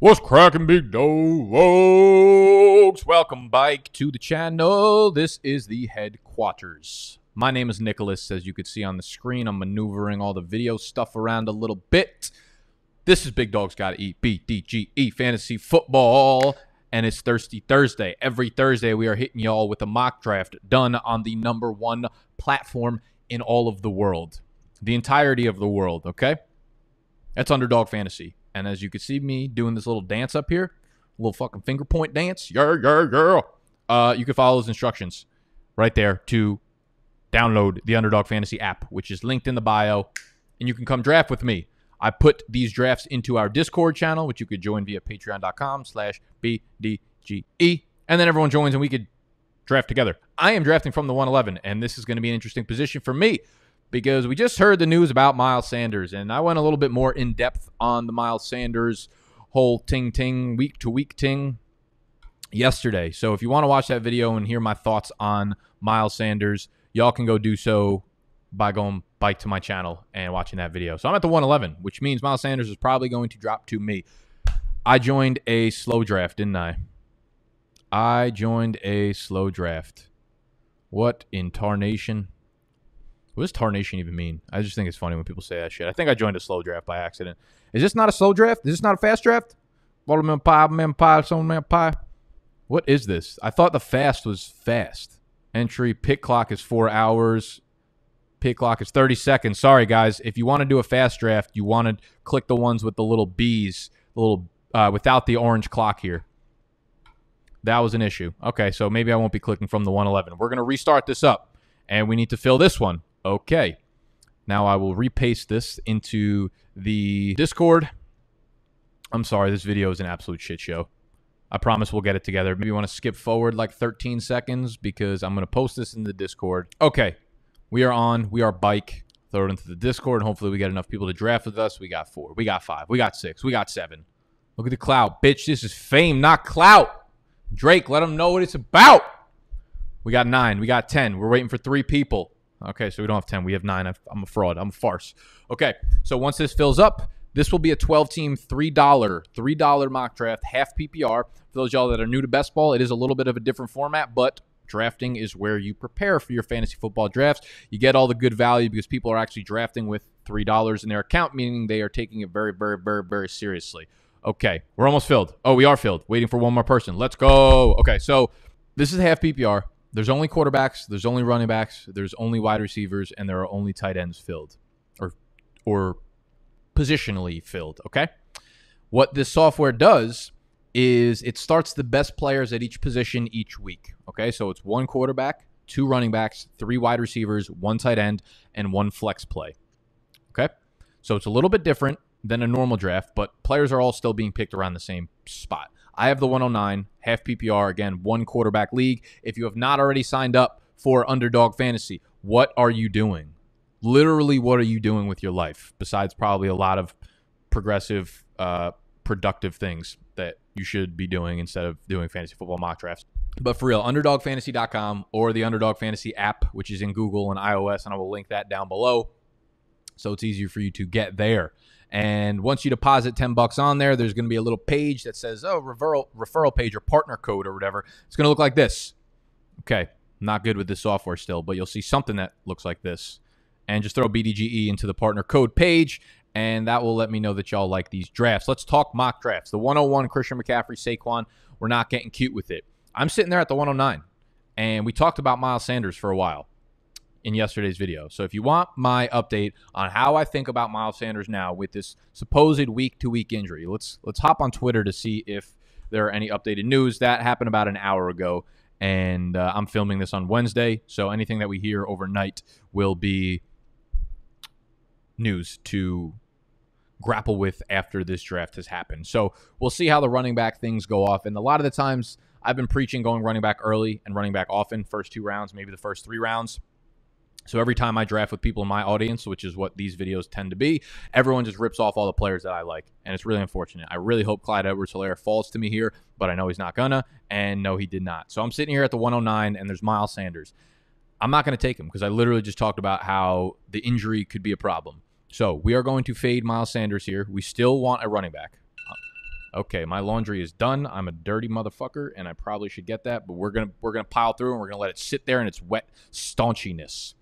What's cracking, big dogs? Welcome back to the channel. This is the headquarters. My name is Nicholas. As you can see on the screen, I'm maneuvering all the video stuff around a little bit. This is Big Dogs Gotta Eat, BDGE Fantasy Football, and it's Thirsty Thursday. Every Thursday, we are hitting y'all with a mock draft done on the #1 platform in all of the world. The entirety of the world, okay? That's Underdog Fantasy. And as you can see me doing this little dance up here, little fucking finger point dance. Yeah, yeah, yeah. You can follow those instructions right there to download the Underdog Fantasy app, which is linked in the bio. And you can come draft with me. I put these drafts into our Discord channel, which you could join via patreon.com/BDGE. And then everyone joins and we could draft together. I am drafting from the 111, and this is going to be an interesting position for me, because we just heard the news about Miles Sanders, and I went a little bit more in-depth on the Miles Sanders whole ting-ting, week-to-week ting yesterday. So if you want to watch that video and hear my thoughts on Miles Sanders, y'all can go do so by going back to my channel and watching that video. So I'm at the 111, which means Miles Sanders is probably going to drop to me. I joined a slow draft, didn't I? I joined a slow draft. What in tarnation? What does tarnation even mean? I just think it's funny when people say that shit. I think I joined a slow draft by accident. Is this not a slow draft? Is this not a fast draft? Watermelon pie, man pie, someone man pie. What is this? I thought the fast was fast. Entry, pick clock is 4 hours. Pick clock is 30 seconds. Sorry, guys. If you want to do a fast draft, you want to click the ones with the little B's, the little without the orange clock here. That was an issue. Okay, so maybe I won't be clicking from the 111. We're going to restart this up, and we need to fill this one. Okay, now I will repaste this into the Discord. I'm sorry, this video is an absolute shit show. I promise we'll get it together. Maybe you want to skip forward like 13 seconds because I'm going to post this in the Discord. Okay, we are on. We are bike. Throw it into the Discord. Hopefully we get enough people to draft with us. We got 4. We got 5. We got 6. We got 7. Look at the clout. Bitch, this is fame, not clout. Drake, let them know what it's about. We got 9. We got 10. We're waiting for 3 people. Okay, so we don't have 10. We have 9. I'm a fraud. I'm a farce. Okay, so once this fills up, this will be a 12-team $3 mock draft, half PPR. For those of y'all that are new to best ball, it is a little bit of a different format, but drafting is where you prepare for your fantasy football drafts. You get all the good value because people are actually drafting with $3 in their account, meaning they are taking it very, very, very, very seriously. Okay, we're almost filled. Oh, we are filled. Waiting for one more person. Let's go. Okay, so this is half PPR. There's only quarterbacks, there's only running backs, there's only wide receivers, and there are only tight ends filled or positionally filled, okay? What this software does is it starts the best players at each position each week, okay? So it's 1 quarterback, 2 running backs, 3 wide receivers, 1 tight end, and 1 flex play, okay? So it's a little bit different than a normal draft, but players are all still being picked around the same spot. I have the 109, half PPR, again, 1 quarterback league. If you have not already signed up for Underdog Fantasy, what are you doing? Literally, what are you doing with your life? Besides probably a lot of progressive, productive things that you should be doing instead of doing fantasy football mock drafts. But for real, underdogfantasy.com or the Underdog Fantasy app, which is in Google and iOS, and I will link that down below. So it's easier for you to get there. And once you deposit $10 on there, there's going to be a little page that says, oh, referral page or partner code or whatever. It's going to look like this. Okay, not good with this software still, but you'll see something that looks like this. And just throw BDGE into the partner code page, and that will let me know that y'all like these drafts. Let's talk mock drafts. The 101, Christian McCaffrey, Saquon, we're not getting cute with it. I'm sitting there at the 109, and we talked about Miles Sanders for a while in yesterday's video. So if you want my update on how I think about Miles Sanders now with this supposed week-to-week injury, let's hop on Twitter to see if there are any updated news. That happened about an hour ago, and I'm filming this on Wednesday, so anything that we hear overnight will be news to grapple with after this draft has happened. So we'll see how the running back things go off, and a lot of the times I've been preaching going running back early and running back often, first 2 rounds, maybe the first 3 rounds. So every time I draft with people in my audience, which is what these videos tend to be, everyone just rips off all the players that I like, and it's really unfortunate. I really hope Clyde Edwards-Helaire falls to me here, but I know he's not gonna, and no, he did not. So I'm sitting here at the 109, and there's Miles Sanders. I'm not going to take him because I literally just talked about how the injury could be a problem. So we are going to fade Miles Sanders here. We still want a running back. okay, my laundry is done. I'm a dirty motherfucker, and I probably should get that. But we're gonna pile through, and we're gonna let it sit there in its wet staunchiness.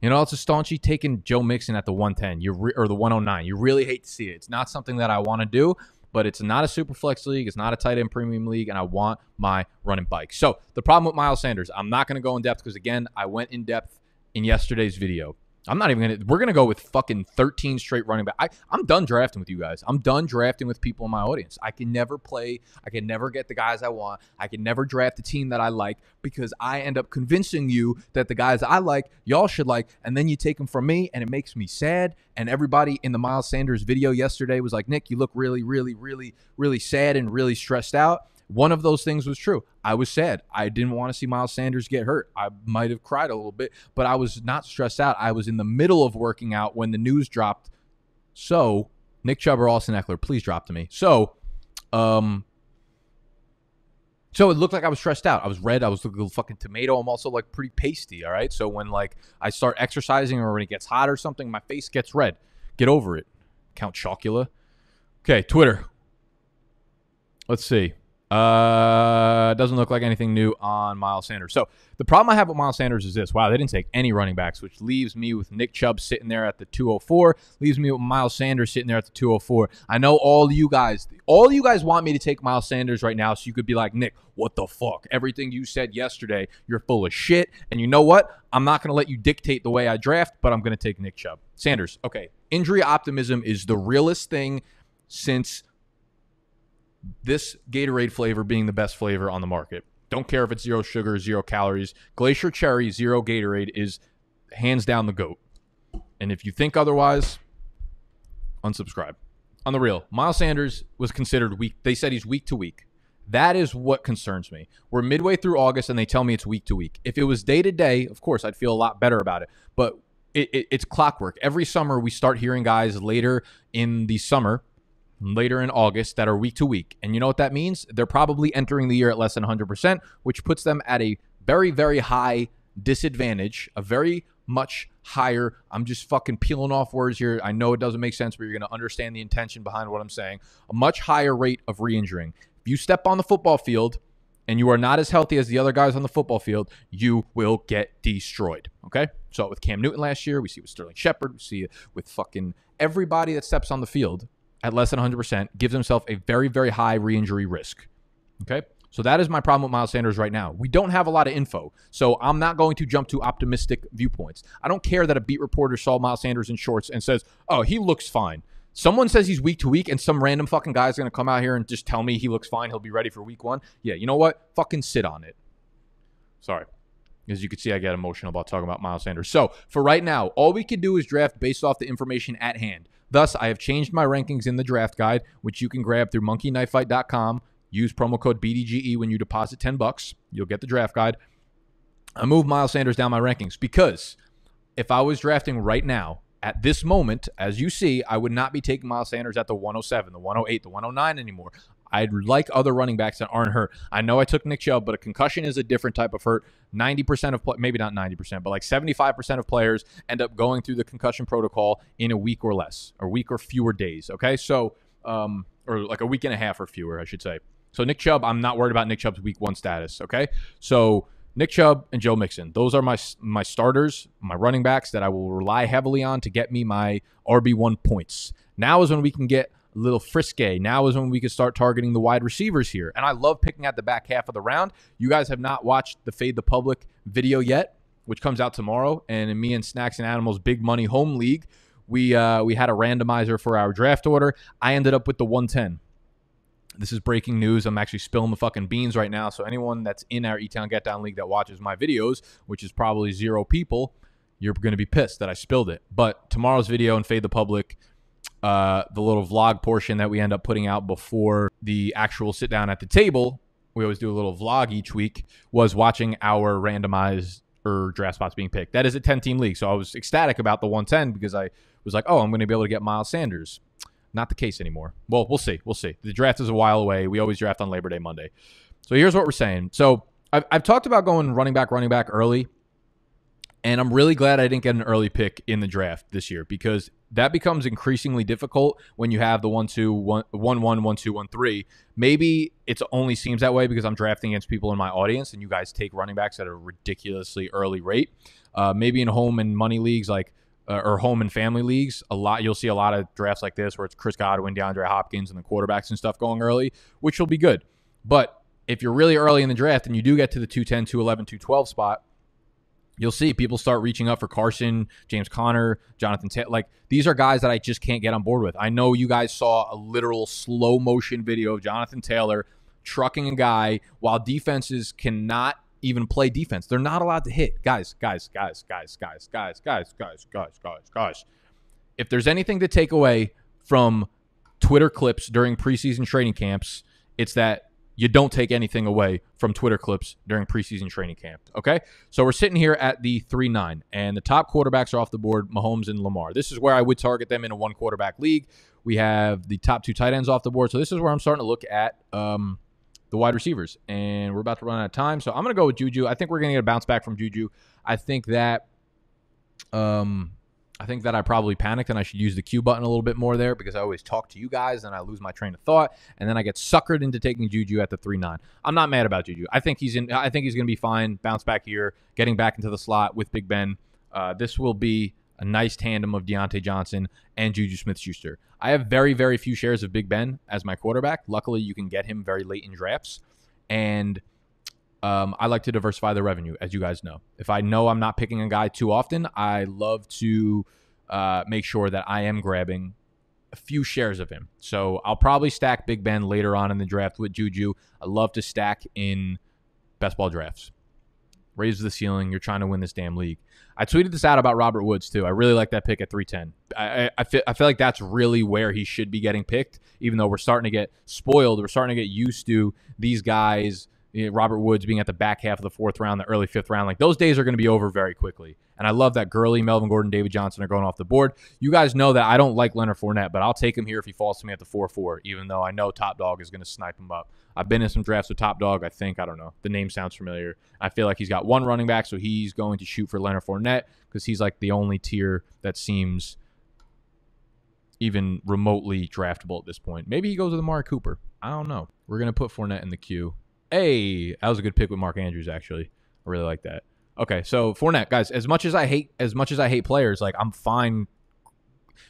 You know, it's a staunchy taking Joe Mixon at the 110 or the 109. You really hate to see it. It's not something that I want to do, but it's not a super flex league. It's not a tight end premium league, and I want my running bike. So the problem with Miles Sanders, I'm not going to go in depth because, again, I went in depth in yesterday's video. I'm not even going to – we're going to go with fucking 13 straight running back. I'm done drafting with you guys. I'm done drafting with people in my audience. I can never play. I can never get the guys I want. I can never draft the team that I like because I end up convincing you that the guys I like, y'all should like, and then you take them from me, and it makes me sad. And everybody in the Miles Sanders video yesterday was like, Nick, you look really, really, really, really sad and really stressed out. One of those things was true. I was sad. I didn't want to see Miles Sanders get hurt. I might have cried a little bit, but I was not stressed out. I was in the middle of working out when the news dropped. So, Nick Chubb or Austin Eckler, please drop to me. So, so it looked like I was stressed out. I was red. I was looking like a little fucking tomato. I'm also like pretty pasty, all right? So, when like I start exercising or when it gets hot or something, my face gets red. Get over it. Count Chocula. Okay, Twitter. Let's see. Doesn't look like anything new on Miles Sanders. So the problem I have with Miles Sanders is this. Wow, they didn't take any running backs, which leaves me with Nick Chubb sitting there at the 204, leaves me with Miles Sanders sitting there at the 204. I know all you guys want me to take Miles Sanders right now so you could be like, Nick, what the fuck? Everything you said yesterday, you're full of shit. And you know what? I'm not going to let you dictate the way I draft, but I'm going to take Nick Chubb. Sanders, okay. Injury optimism is the realest thing since this Gatorade flavor being the best flavor on the market. Don't care if it's zero sugar, zero calories. Glacier Cherry Zero Gatorade is hands down the GOAT. And if you think otherwise, unsubscribe. On the real, Miles Sanders was considered week. They said he's week to week. That is what concerns me. We're midway through August, and they tell me it's week to week. If it was day to day, of course, I'd feel a lot better about it. But it's clockwork. Every summer, we start hearing guys later in the summer, later in August, that are week to week. And you know what that means? They're probably entering the year at less than 100%, which puts them at a very, very high disadvantage, a very much higher. I'm just fucking peeling off words here. I know it doesn't make sense, but you're going to understand the intention behind what I'm saying. A much higher rate of re-injuring. If you step on the football field and you are not as healthy as the other guys on the football field, you will get destroyed, okay? Saw it with Cam Newton last year. We see it with Sterling Shepard. We see it with fucking everybody that steps on the field at less than 100%, gives himself a very, very high re-injury risk, okay? So that is my problem with Miles Sanders right now. We don't have a lot of info, so I'm not going to jump to optimistic viewpoints. I don't care that a beat reporter saw Miles Sanders in shorts and says, oh, he looks fine. Someone says he's week to week, and some random fucking guy is going to come out here and just tell me he looks fine, he'll be ready for week 1. Yeah, you know what? Fucking sit on it. Sorry. As you can see, I got emotional about talking about Miles Sanders. So for right now, all we can do is draft based off the information at hand. Thus, I have changed my rankings in the draft guide, which you can grab through monkeyknifefight.com. Use promo code BDGE when you deposit $10. You'll get the draft guide. I moved Miles Sanders down my rankings because if I was drafting right now, at this moment, as you see, I would not be taking Miles Sanders at the 107, the 108, the 109 anymore. I'd like other running backs that aren't hurt. I know I took Nick Chubb, but a concussion is a different type of hurt. 90% of, maybe not 90%, but like 75% of players end up going through the concussion protocol in a week or less, or week or fewer days, okay? So, or like a week and a half or fewer, I should say. So Nick Chubb, I'm not worried about Nick Chubb's week 1 status, okay? So Nick Chubb and Joe Mixon, those are my starters, my running backs that I will rely heavily on to get me my RB1 points. Now is when we can get a little frisky. Now is when we can start targeting the wide receivers here. And I love picking at the back half of the round. You guys have not watched the Fade the Public video yet, which comes out tomorrow. And in me and Snacks and Animals Big Money Home League, we had a randomizer for our draft order. I ended up with the 110. This is breaking news. I'm actually spilling the fucking beans right now. So anyone that's in our E-Town Get Down League that watches my videos, which is probably 0 people, you're going to be pissed that I spilled it. But tomorrow's video and Fade the Public, the little vlog portion that we end up putting out before the actual sit down at the table, we always do a little vlog each week, was watching our randomized or draft spots being picked. That is a 10-team league, so I was ecstatic about the 110 because I was like, oh, I'm going to be able to get Miles Sanders. Not the case anymore. Well, we'll see. We'll see. The draft is a while away. We always draft on Labor Day Monday. So here's what we're saying. So I've talked about going running back early, and I'm really glad I didn't get an early pick in the draft this year because that becomes increasingly difficult when you have the 1-2, 1-1, 1-2, 1-3. Maybe it only seems that way because I'm drafting against people in my audience, and you guys take running backs at a ridiculously early rate. Maybe in home and money leagues, like or home and family leagues, a lot you'll see a lot of drafts like this where it's Chris Godwin, DeAndre Hopkins, and the quarterbacks and stuff going early, which will be good. But if you're really early in the draft and you do get to the 210, 211, 212 spot, you'll see people start reaching up for Carson, James Conner, Jonathan Taylor. Like, these are guys that I just can't get on board with. I know you guys saw a literal slow motion video of Jonathan Taylor trucking a guy while defenses cannot even play defense. They're not allowed to hit. Guys. If there's anything to take away from Twitter clips during preseason training camps, it's that you don't take anything away from Twitter clips during preseason training camp, okay? So we're sitting here at the 3-9, and the top quarterbacks are off the board, Mahomes and Lamar. This is where I would target them in a one-quarterback league. We have the top two tight ends off the board, so this is where I'm starting to look at the wide receivers, and we're about to run out of time, so I'm going to go with Juju. I think we're going to get a bounce back from Juju. I think that I probably panicked and I should use the Q button a little bit more there because I always talk to you guys and I lose my train of thought and then I get suckered into taking Juju at the 3-9. I'm not mad about Juju. I think he's going to be fine. Bounce back here, getting back into the slot with Big Ben. This will be a nice tandem of Diontae Johnson and Juju Smith-Schuster. I have very, very few shares of Big Ben as my quarterback. Luckily, you can get him very late in drafts. And I like to diversify the revenue, as you guys know. If I know I'm not picking a guy too often, I love to make sure that I am grabbing a few shares of him. So I'll probably stack Big Ben later on in the draft with Juju. I love to stack in best ball drafts. Raise the ceiling. You're trying to win this damn league. I tweeted this out about Robert Woods, too. I really like that pick at 310. I feel like that's really where he should be getting picked, even though we're starting to get spoiled. We're starting to get used to these guys, Robert Woods being at the back half of the fourth round, the early fifth round. Like, those days are going to be over very quickly. And I love that Gurley, Melvin Gordon, David Johnson are going off the board. You guys know that I don't like Leonard Fournette, but I'll take him here if he falls to me at the 4-4, even though I know Top Dog is going to snipe him up. I've been in some drafts with Top Dog, I think. I don't know. The name sounds familiar. I feel like he's got one running back, so he's going to shoot for Leonard Fournette because he's like the only tier that seems even remotely draftable at this point. Maybe he goes with Amari Cooper. I don't know. We're going to put Fournette in the queue. Hey, that was a good pick with Mark Andrews, actually. I really like that. Okay, so Fournette, guys, as much as I hate players, like, I'm fine.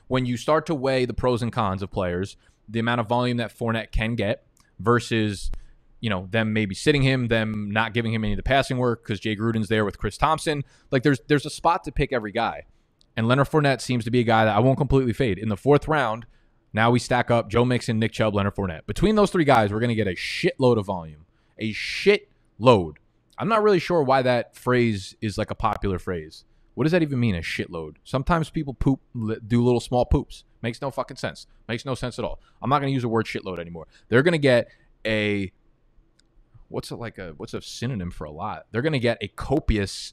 When you start to weigh the pros and cons of players, the amount of volume that Fournette can get versus, you know, them maybe sitting him, them not giving him any of the passing work because Jay Gruden's there with Chris Thompson. Like, there's a spot to pick every guy. And Leonard Fournette seems to be a guy that I won't completely fade. In the fourth round, now we stack up Joe Mixon, Nick Chubb, Leonard Fournette. Between those three guys, we're going to get a shitload of volume. A shit load. I'm not really sure why that phrase is like a popular phrase. What does that even mean, a shitload? Sometimes people poop, do little small poops. Makes no fucking sense. Makes no sense at all. I'm not going to use the word shitload anymore. They're going to get a, what's a synonym for a lot? They're going to get a copious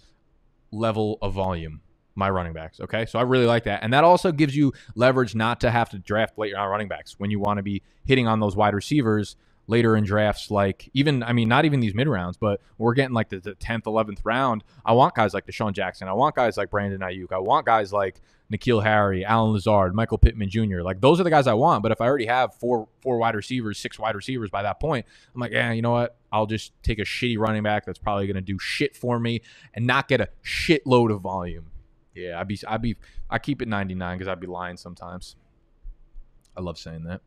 level of volume, my running backs, okay? So I really like that. And that also gives you leverage not to have to draft late round running backs when you want to be hitting on those wide receivers later in drafts, like even, I mean, not even these mid-rounds, but we're getting like the 10th, 11th round. I want guys like Deshaun Jackson. I want guys like Brandon Ayuk. I want guys like N'Keal Harry, Allen Lazard, Michael Pittman Jr. Like, those are the guys I want, but if I already have four wide receivers, six wide receivers by that point, I'm like, yeah, you know what? I'll just take a shitty running back that's probably going to do shit for me and not get a shitload of volume. Yeah, I keep it 99 because I'd be lying sometimes. I love saying that.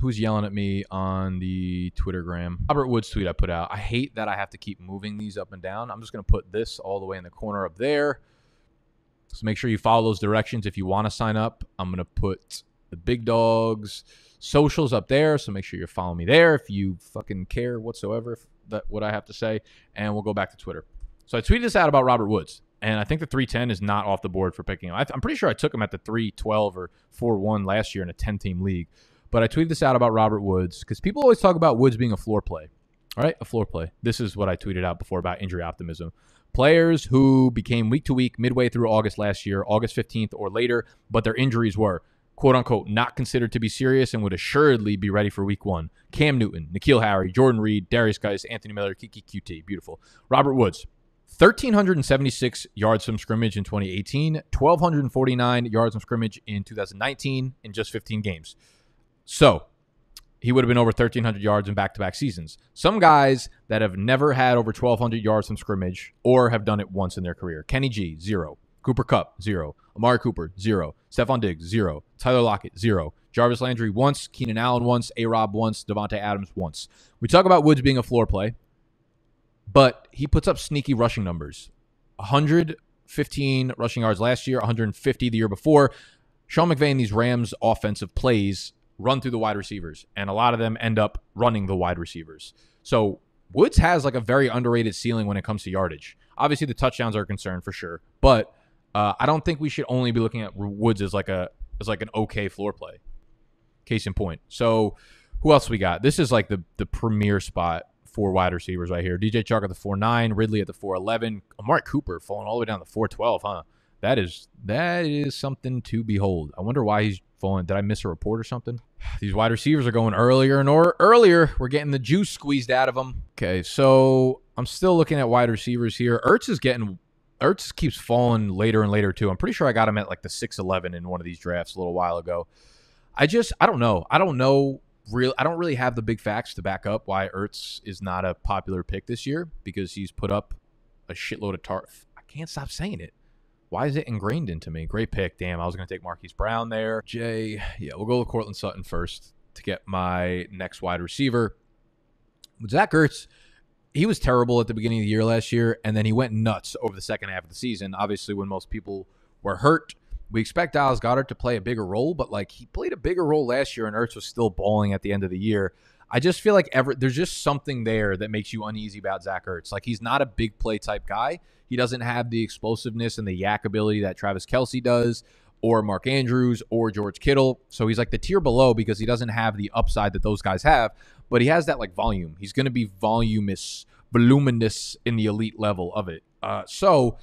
Who's yelling at me on the Twittergram? Robert Woods tweet I put out. I hate that I have to keep moving these up and down. I'm just going to put this all the way in the corner up there. So make sure you follow those directions if you want to sign up. I'm going to put the Big Dog's socials up there. So make sure you follow me there if you fucking care whatsoever what I have to say. And we'll go back to Twitter. So I tweeted this out about Robert Woods. And I think the 310 is not off the board for picking him. I'm pretty sure I took him at the 312 or 4-1 last year in a 10-team league. But I tweeted this out about Robert Woods because people always talk about Woods being a floor play. All right, a floor play. This is what I tweeted out before about injury optimism. Players who became week to week midway through August last year, August 15th or later, but their injuries were, quote unquote, not considered to be serious and would assuredly be ready for week 1. Cam Newton, N'Keal Harry, Jordan Reed, Darius Guice, Anthony Miller, Kiki QT. Beautiful. Robert Woods, 1,376 yards from scrimmage in 2018, 1,249 yards from scrimmage in 2019 in just 15 games. So he would have been over 1,300 yards in back-to-back seasons. Some guys that have never had over 1,200 yards from scrimmage or have done it once in their career. Kenny G, 0. Cooper Kupp, 0. Amari Cooper, 0. Stephon Diggs, 0. Tyler Lockett, 0. Jarvis Landry once, Keenan Allen once, A-Rob once, Devontae Adams once. We talk about Woods being a floor play, but he puts up sneaky rushing numbers. 115 rushing yards last year, 150 the year before. Sean McVay and these Rams offensive plays run through the wide receivers, and a lot of them end up running the wide receivers. So Woods has like a very underrated ceiling when it comes to yardage. Obviously, the touchdowns are a concern for sure, but I don't think we should only be looking at Woods as like an okay floor play. Case in point. So who else we got? This is like the premier spot for wide receivers right here. DJ Chark at the 4.9, Ridley at the 4.11, Amari Cooper falling all the way down to 4.12, huh? That is something to behold. I wonder why he's falling. Did I miss a report or something? These wide receivers are going earlier and earlier. We're getting the juice squeezed out of them. Okay, so I'm still looking at wide receivers here. Ertz keeps falling later and later too. I'm pretty sure I got him at like the 6.11 in one of these drafts a little while ago. I don't really have the big facts to back up why Ertz is not a popular pick this year, because he's put up a shitload of targets. I can't stop saying it. Why is it ingrained into me? Great pick. Damn, I was going to take Marquise Brown there. Yeah, we'll go with Cortland Sutton first to get my next wide receiver. With Zach Ertz, he was terrible at the beginning of the year last year, and then he went nuts over the second half of the season. Obviously, when most people were hurt, we expect Dallas Goedert to play a bigger role, but like he played a bigger role last year, and Ertz was still balling at the end of the year. I just feel like there's just something there that makes you uneasy about Zach Ertz. Like, he's not a big play type guy. He doesn't have the explosiveness and the yak ability that Travis Kelce does, or Mark Andrews, or George Kittle. So he's like the tier below because he doesn't have the upside that those guys have, but he has that like volume. He's going to be voluminous in the elite level of it. So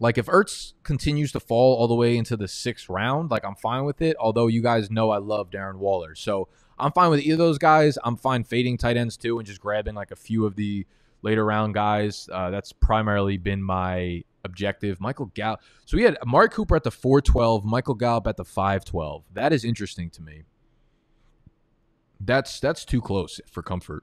like if Ertz continues to fall all the way into the 6th round, like I'm fine with it. Although you guys know I love Darren Waller. So I'm fine with either of those guys. I'm fine fading tight ends too and just grabbing like a few of the later round guys. That's primarily been my objective. Michael Gallup. So we had Amari Cooper at the 4.12, Michael Gallup at the 5.12. That is interesting to me. That's too close for comfort.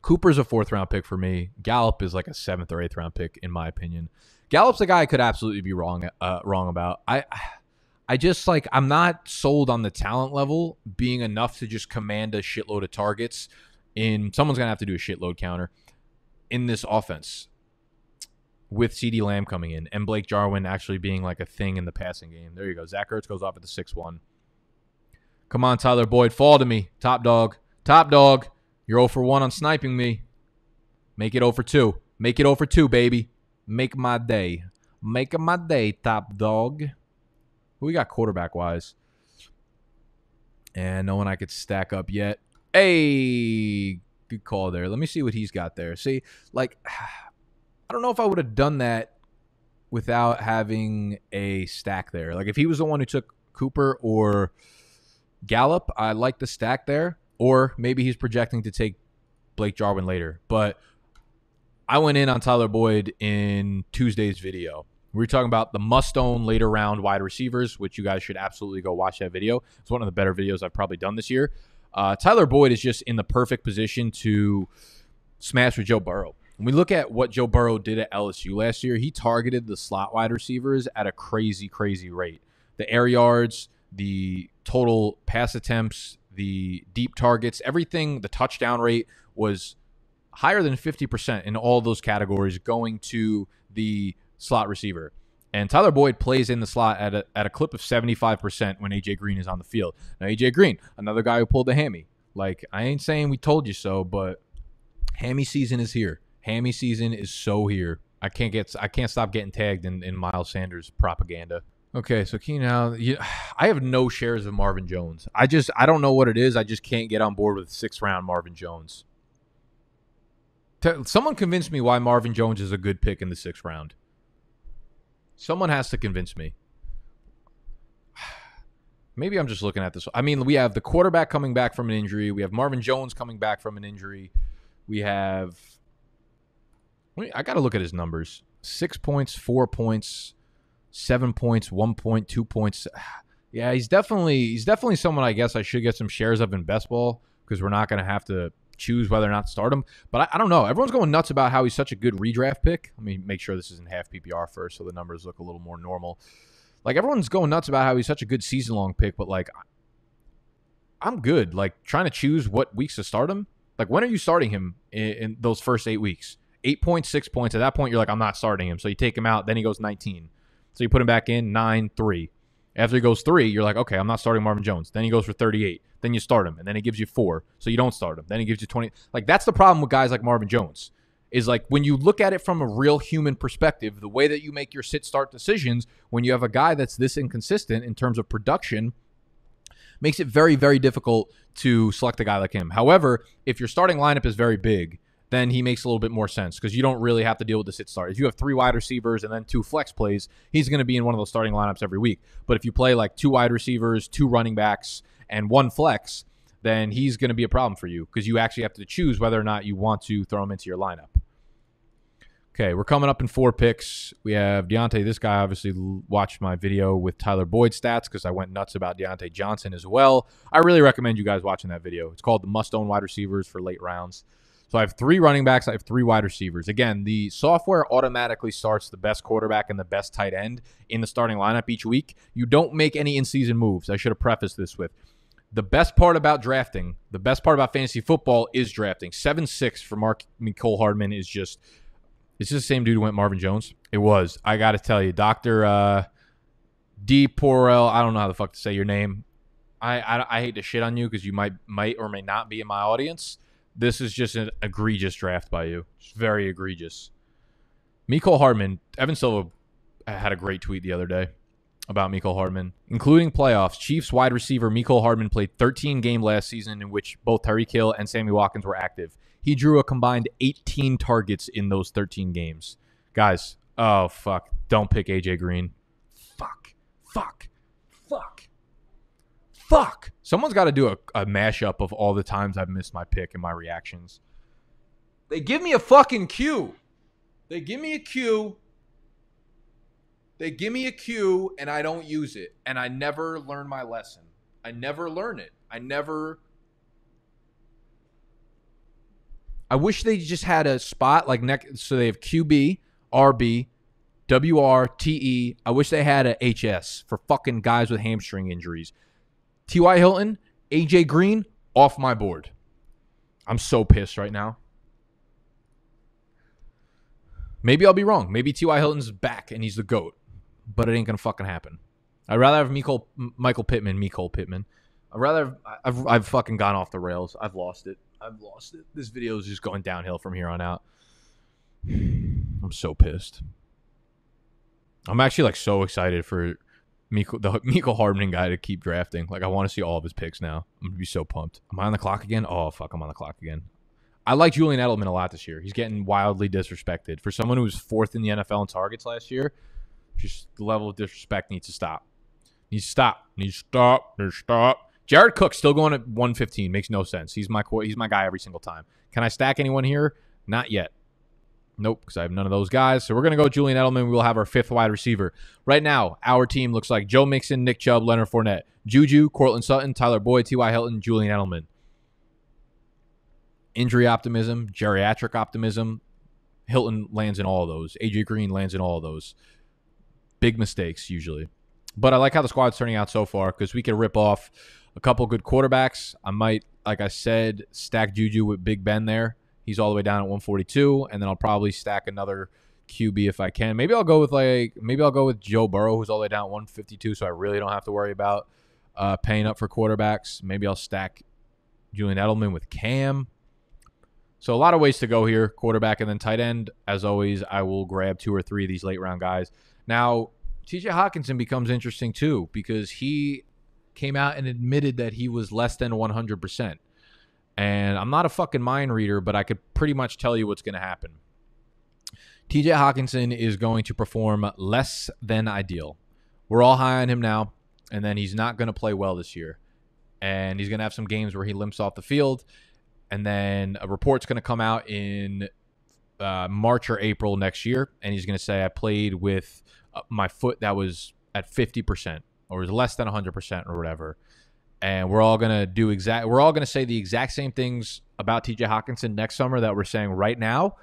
Cooper's a 4th round pick for me. Gallup is like a 7th or 8th round pick in my opinion. Gallup's a guy I could absolutely be wrong about. I just like, I'm not sold on the talent level being enough to just command a shitload of targets. And someone's gonna have to do a shitload counter in this offense with CeeDee Lamb coming in and Blake Jarwin actually being like a thing in the passing game. There you go. Zach Ertz goes off at the 6.1. Come on, Tyler Boyd, fall to me, top dog, top dog. You're 0 for 1 on sniping me. Make it 0 for 2. Make it 0 for 2, baby. Make my day. Make my day, top dog. Who we got quarterback-wise? And no one I could stack up yet. Hey, good call there. Let me see what he's got there. See, like, I don't know if I would have done that without having a stack there. Like, if he was the one who took Cooper or Gallup, I like the stack there. Or maybe he's projecting to take Blake Jarwin later. But I went in on Tyler Boyd in Tuesday's video. We were talking about the must-own later round wide receivers, which you guys should absolutely go watch that video. It's one of the better videos I've probably done this year. Tyler Boyd is just in the perfect position to smash with Joe Burrow. When we look at what Joe Burrow did at LSU last year, he targeted the slot wide receivers at a crazy, crazy rate. The air yards, the total pass attempts, the deep targets, everything, the touchdown rate was higher than 50% in all those categories going to the slot receiver. And Tyler Boyd plays in the slot at a clip of 75% when AJ Green is on the field. Now, AJ Green, another guy who pulled the hammy. Like, I ain't saying we told you so, but hammy season is here. Hammy season is so here. I can't stop getting tagged in Miles Sanders propaganda. Okay, so Keenan Allen, I have no shares of Marvin Jones. I don't know what it is. I just can't get on board with 6th round Marvin Jones. Someone convince me why Marvin Jones is a good pick in the 6th round. Someone has to convince me. Maybe I'm just looking at this. I mean, we have the quarterback coming back from an injury. We have Marvin Jones coming back from an injury. We have I got to look at his numbers. 6 points, 4 points, 7 points, 1 point, 2 points. Yeah, he's definitely someone I guess I should get some shares of in best ball because we're not going to have to choose whether or not to start him. But I don't know. Everyone's going nuts about how he's such a good redraft pick. Let me make sure this is in half PPR first so the numbers look a little more normal. Like, everyone's going nuts about how he's such a good season-long pick, but, like, I'm good. Like, trying to choose what weeks to start him. Like, when are you starting him in those first 8 weeks? 8 points, 6 points. At that point, you're like, I'm not starting him. So you take him out. Then he goes 19. So you put him back in, 9, 3. After he goes 3, you're like, okay, I'm not starting Marvin Jones. Then he goes for 38. Then you start him, and then he gives you 4. So you don't start him. Then he gives you 20. Like, that's the problem with guys like Marvin Jones. Is like when you look at it from a real human perspective, the way that you make your sit-start decisions when you have a guy that's this inconsistent in terms of production makes it very, very difficult to select a guy like him. However, if your starting lineup is very big, then he makes a little bit more sense because you don't really have to deal with the sit-start. If you have 3 wide receivers and then 2 flex plays, he's going to be in one of those starting lineups every week. But if you play like 2 wide receivers, 2 running backs, and 1 flex, then he's going to be a problem for you because you actually have to choose whether or not you want to throw him into your lineup. Okay, we're coming up in 4 picks. We have Diontae. This guy obviously watched my video with Tyler Boyd stats because I went nuts about Diontae Johnson as well. I really recommend you guys watching that video. It's called the Must-Own Wide Receivers for Late Rounds. So I have 3 running backs. I have 3 wide receivers. Again, the software automatically starts the best quarterback and the best tight end in the starting lineup each week. You don't make any in-season moves. I should have prefaced this with. The best part about drafting, the best part about fantasy football is drafting. 7-6 for Mecole Hardman is just... Is this the same dude who went Marvin Jones? It was. I got to tell you, Dr. D. Porrell, I don't know how the fuck to say your name. I hate to shit on you because you might or may not be in my audience. This is just an egregious draft by you. It's very egregious. Mecole Hardman, Evan Silva had a great tweet the other day about Mecole Hardman. Including playoffs, Chiefs wide receiver Mecole Hardman played 13 games last season in which both Tyreek Hill and Sammy Watkins were active. He drew a combined 18 targets in those 13 games. Guys, oh, fuck. Don't pick AJ Green. Fuck. Someone's got to do a mashup of all the times I've missed my pick and my reactions. They give me a fucking cue. They give me a cue, and I don't use it. And I never learn my lesson. I never learn it. I wish they just had a spot like next. So they have QB, RB, WRTE. I wish they had a HS for fucking guys with hamstring injuries. T.Y. Hilton, AJ Green, off my board. I'm so pissed right now. Maybe I'll be wrong. Maybe T.Y. Hilton's back and he's the GOAT. But it ain't going to fucking happen. I'd rather have Michael Pittman. I've fucking gone off the rails. I've lost it. This video is just going downhill from here on out. I'm so pissed. I'm actually like so excited for the Mecole Hardman guy to keep drafting. Like I want to see all of his picks now. I'm going to be so pumped. Am I on the clock again? Oh, fuck. I'm on the clock again. I like Julian Edelman a lot this year. He's getting wildly disrespected. For someone who was 4th in the NFL in targets last year, just the level of disrespect needs to stop. Needs to stop. Jared Cook still going at 115. Makes no sense. He's my guy every single time. Can I stack anyone here? Not yet. Nope, because I have none of those guys. So we're going to go Julian Edelman. We'll have our 5th wide receiver. Right now, our team looks like Joe Mixon, Nick Chubb, Leonard Fournette, Juju, Cortland Sutton, Tyler Boyd, T.Y. Hilton, Julian Edelman. Injury optimism, geriatric optimism. Hilton lands in all of those. AJ Green lands in all of those. Big mistakes usually. But I like how the squad's turning out so far because we can rip off a couple good quarterbacks. I might, like I said, stack Juju with Big Ben there. He's all the way down at 142, and then I'll probably stack another QB if I can. Maybe I'll go with Joe Burrow, who's all the way down at 152, so I really don't have to worry about paying up for quarterbacks. Maybe I'll stack Julian Edelman with Cam. So a lot of ways to go here, quarterback and then tight end. As always, I will grab 2 or 3 of these late-round guys. Now, TJ Hockenson becomes interesting too because he came out and admitted that he was less than 100%. And I'm not a fucking mind reader, but I could pretty much tell you what's going to happen. TJ Hockenson is going to perform less than ideal. We're all high on him now, and then he's not going to play well this year. And he's going to have some games where he limps off the field, and then a report's going to come out in March or April next year, and he's going to say, I played with my foot that was at 50% or was less than 100% or whatever. And we're all going to do we're all going to say the exact same things about TJ Hockenson next summer that we're saying right now.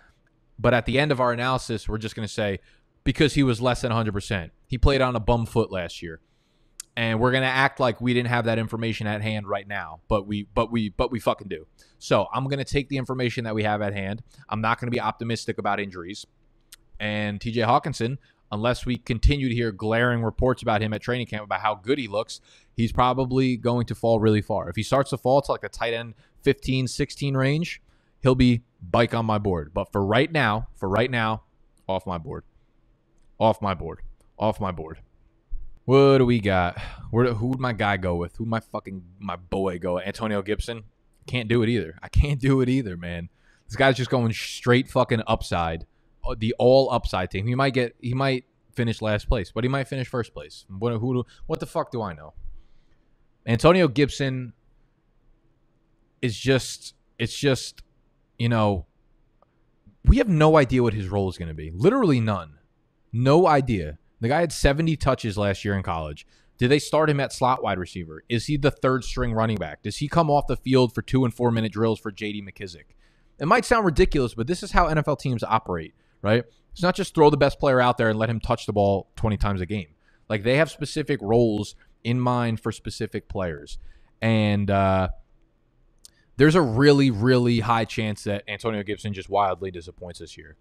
But at the end of our analysis, we're just going to say, because he was less than 100%, he played on a bum foot last year. And we're going to act like we didn't have that information at hand right now, but we fucking do. So I'm going to take the information that we have at hand. I'm not going to be optimistic about injuries. And TJ Hockenson, unless we continue to hear glaring reports about him at training camp about how good he looks, he's probably going to fall really far. If he starts to fall to like the tight end 15, 16 range, he'll be bike on my board. But for right now, off my board. Off my board. Off my board. What do we got? Who would my guy go with? Who would my boy go with? Antonio Gibson? Can't do it either. I can't do it either, man. This guy's just going straight fucking upside. The all upside team. He might finish last place, but he might finish first place. What the fuck do I know? Antonio Gibson is just, you know, we have no idea what his role is going to be. Literally none. No idea. The guy had 70 touches last year in college. Did they start him at slot wide receiver? Is he the third string running back? Does he come off the field for 2 and 4 minute drills for J.D. McKissick? It might sound ridiculous, but this is how NFL teams operate, right? It's not just throw the best player out there and let him touch the ball 20 times a game. Like, they have specific roles in mind for specific players. And there's a really, really high chance that Antonio Gibson just wildly disappoints this year.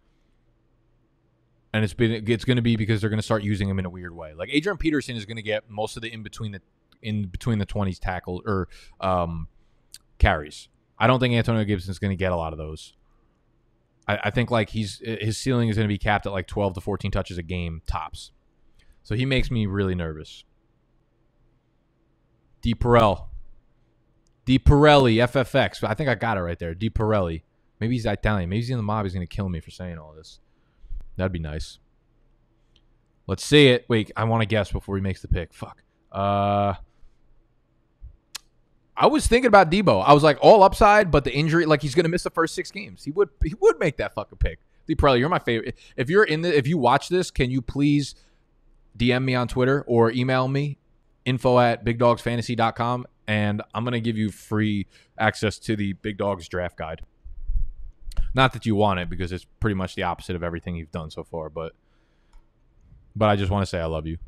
And it's going to be because they're going to start using him in a weird way. Like, Adrian Peterson is going to get most of the in between the 20s tackle or carries. I don't think Antonio Gibson is going to get a lot of those. I think like his ceiling is going to be capped at like 12 to 14 touches a game tops. So he makes me really nervous. DiParelli, FFX. I think I got it right there. DiParelli. Maybe he's Italian. Maybe he's in the mob. He's going to kill me for saying all this. That'd be nice. Let's see it. Wait, I want to guess before he makes the pick. Fuck. I was thinking about Debo. I was like, all upside, but the injury, like, he's going to miss the first 6 games. He would make that fucking pick. DiParelli, you're my favorite. If you watch this, can you please DM me on Twitter or email me, info@bigdogsfantasy.com, and I'm going to give you free access to the Big Dogs draft guide. Not that you want it, because it's pretty much the opposite of everything you've done so far, but I just want to say I love you.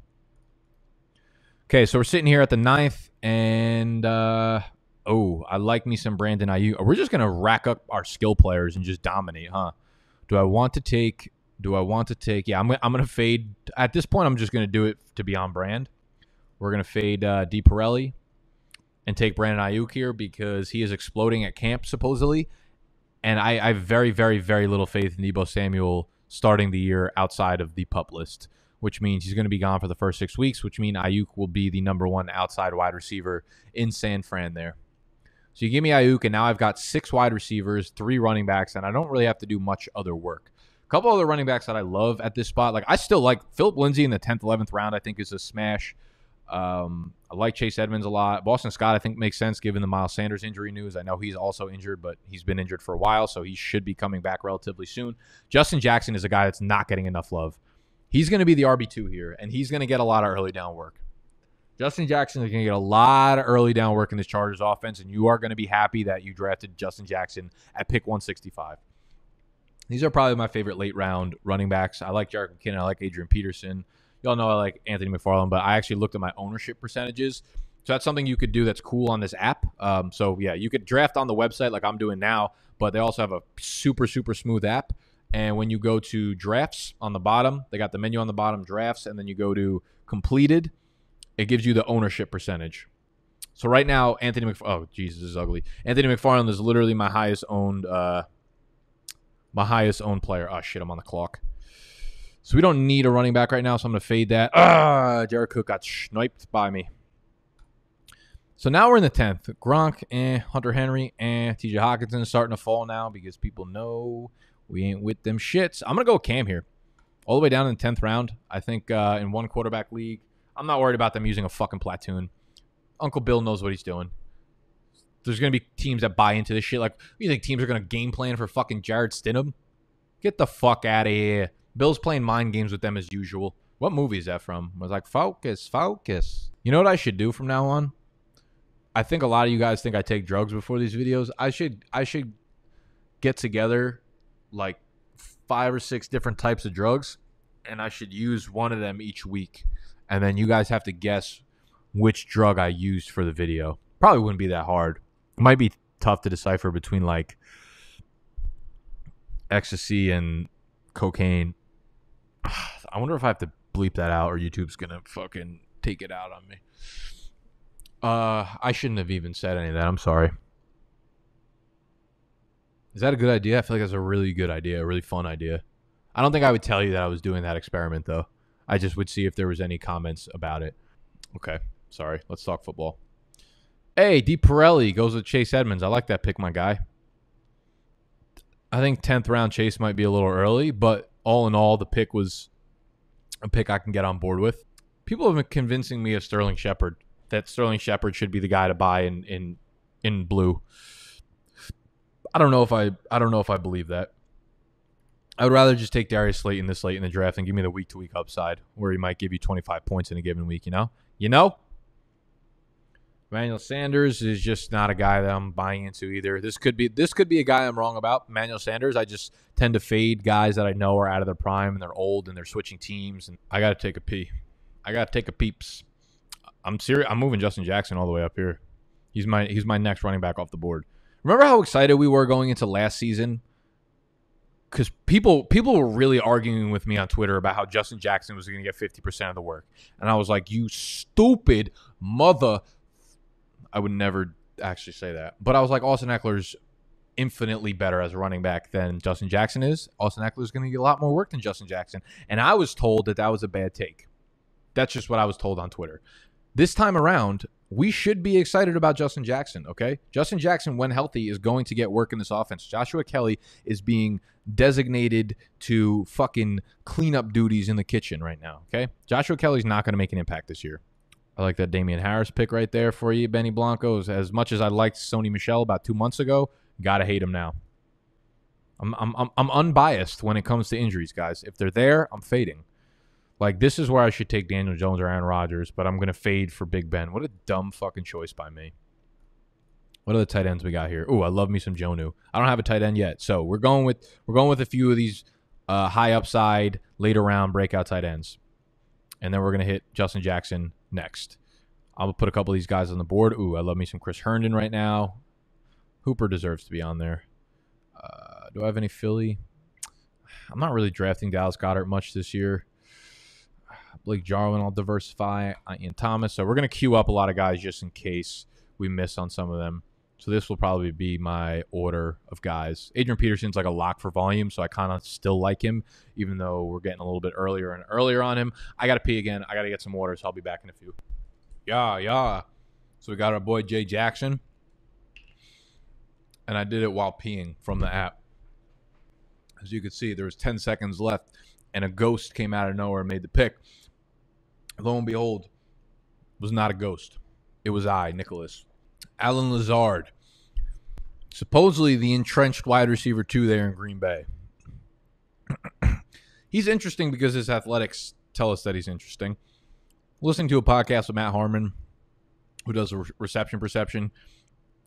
Okay, so we're sitting here at the 9th, and I like me some Brandon Ayuk. We're just gonna rack up our skill players and just dominate, huh? Do I want to take? Yeah, I'm gonna fade. At this point, I'm just gonna do it to be on brand. We're gonna fade DiParelli and take Brandon Ayuk here because he is exploding at camp supposedly. And I have very, very, very little faith in Debo Samuel starting the year outside of the PUP list, which means he's going to be gone for the first 6 weeks, which means Ayuk will be the number 1 outside wide receiver in San Fran there. So you give me Ayuk, and now I've got 6 wide receivers, 3 running backs, and I don't really have to do much other work. A couple other running backs that I love at this spot. Like, I still like Philip Lindsay in the 10th, 11th round, I think is a smash. I like Chase Edmonds a lot. Boston Scott, I think, makes sense given the Miles Sanders injury news. I know he's also injured, but he's been injured for a while, so he should be coming back relatively soon. Justin Jackson is a guy that's not getting enough love. He's going to be the RB2 here, and he's going to get a lot of early down work. Justin Jackson is going to get a lot of early down work in this Chargers offense, and you are going to be happy that you drafted Justin Jackson at pick 165. These are probably my favorite late-round running backs. I like Jerick McKinnon. I like Adrian Peterson. Y'all know I like Anthony McFarland, but I actually looked at my ownership percentages. So that's something you could do that's cool on this app. So, yeah, you could draft on the website like I'm doing now, but they also have a super, super smooth app. And when you go to drafts on the bottom, they got the menu on the bottom, drafts, and then you go to completed. It gives you the ownership percentage. So right now, this is ugly. Anthony McFarland is literally my highest owned player. Oh, shit, I'm on the clock. So we don't need a running back right now, so I'm going to fade that. Jared Cook got sniped by me. So now we're in the 10th. Gronk, Hunter Henry, TJ Hockenson is starting to fall now because people know we ain't with them shits. I'm going to go with Cam here. All the way down in the 10th round. I think in one quarterback league, I'm not worried about them using a fucking platoon. Uncle Bill knows what he's doing. There's going to be teams that buy into this shit. Like, you think teams are going to game plan for fucking Jared Stidham? Get the fuck out of here. Bill's playing mind games with them as usual. What movie is that from? I was like, focus, focus. You know what I should do from now on? I think a lot of you guys think I take drugs before these videos. I should get together like 5 or 6 different types of drugs, and I should use one of them each week. And then you guys have to guess which drug I used for the video. Probably wouldn't be that hard. It might be tough to decipher between like ecstasy and cocaine. I wonder if I have to bleep that out or YouTube's going to fucking take it out on me. I shouldn't have even said any of that. I'm sorry. Is that a good idea? I feel like that's a really good idea, a really fun idea. I don't think I would tell you that I was doing that experiment, though. I just would see if there was any comments about it. Okay, sorry. Let's talk football. Hey, DeParelli goes with Chase Edmonds. I like that pick, my guy. I think 10th round Chase might be a little early, but all in all, the pick was a pick I can get on board with. People have been convincing me of Sterling Shepard, that Sterling Shepard should be the guy to buy in blue. I don't know if I believe that. I would rather just take Darius Slayton this late in the draft and give me the week-to-week upside where he might give you 25 points in a given week, you know? You know? Emmanuel Sanders is just not a guy that I'm buying into either. This could be a guy I'm wrong about, Emmanuel Sanders. I just tend to fade guys that I know are out of their prime and they're old and they're switching teams. And I got to take a pee. I got to take a peeps. I'm serious. I'm moving Justin Jackson all the way up here. He's my next running back off the board. Remember how excited we were going into last season? Because people were really arguing with me on Twitter about how Justin Jackson was going to get 50% of the work. And I was like, you stupid mother. I would never actually say that. But I was like, Austin Eckler's infinitely better as a running back than Justin Jackson is. Austin Eckler's going to get a lot more work than Justin Jackson. And I was told that that was a bad take. That's just what I was told on Twitter. This time around, we should be excited about Justin Jackson, okay? Justin Jackson, when healthy, is going to get work in this offense. Joshua Kelly is being designated to fucking cleanup duties in the kitchen right now, okay? Joshua Kelly's not going to make an impact this year. I like that Damian Harris pick right there for you, Benny Blanco. As much as I liked Sony Michel about 2 months ago, gotta hate him now. I'm unbiased when it comes to injuries, guys. If they're there, I'm fading. Like, this is where I should take Daniel Jones or Aaron Rodgers, but I'm going to fade for Big Ben. What a dumb fucking choice by me. What are the tight ends we got here? Ooh, I love me some Jonu. I don't have a tight end yet, so we're going with a few of these high upside, later round breakout tight ends. And then we're going to hit Justin Jackson next. I'll put a couple of these guys on the board. Ooh, I love me some Chris Herndon right now. Hooper deserves to be on there. Do I have any Philly? I'm not really drafting Dallas Goedert much this year. Blake Jarwin, I'll diversify. Ian Thomas. So we're going to queue up a lot of guys just in case we miss on some of them. So this will probably be my order of guys. Adrian Peterson's like a lock for volume, so I kind of still like him, even though we're getting a little bit earlier and earlier on him. I got to pee again. I got to get some water, so I'll be back in a few. Yeah. So we got our boy Jay Jackson. And I did it while peeing from the app. As you could see, there was 10 seconds left, and a ghost came out of nowhere and made the pick. Lo and behold, it was not a ghost. It was I, Nicholas. Allen Lazard, supposedly the entrenched wide receiver 2 there in Green Bay. He's interesting because his athletics tell us that he's interesting. Listening to a podcast with Matt Harmon, who does a reception perception,